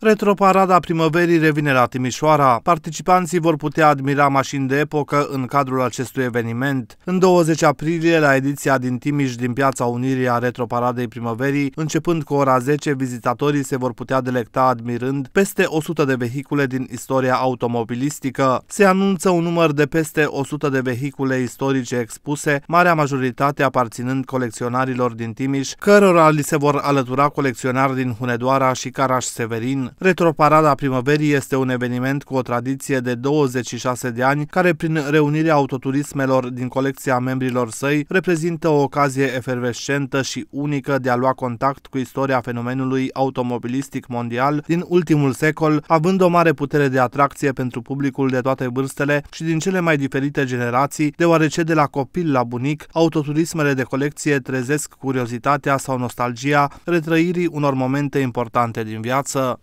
Retroparada primăverii revine la Timișoara. Participanții vor putea admira mașini de epocă în cadrul acestui eveniment. În 20 aprilie, la ediția din Timiș din Piața Unirii a Retroparadei Primăverii, începând cu ora 10, vizitatorii se vor putea delecta admirând peste 100 de vehicule din istoria automobilistică. Se anunță un număr de peste 100 de vehicule istorice expuse, marea majoritate aparținând colecționarilor din Timiș, cărora li se vor alătura colecționari din Hunedoara și Caraș Severin. Retroparada primăverii este un eveniment cu o tradiție de 26 de ani, care prin reunirea autoturismelor din colecția membrilor săi reprezintă o ocazie efervescentă și unică de a lua contact cu istoria fenomenului automobilistic mondial din ultimul secol, având o mare putere de atracție pentru publicul de toate vârstele și din cele mai diferite generații, deoarece de la copil la bunic, autoturismele de colecție trezesc curiozitatea sau nostalgia retrăirii unor momente importante din viață.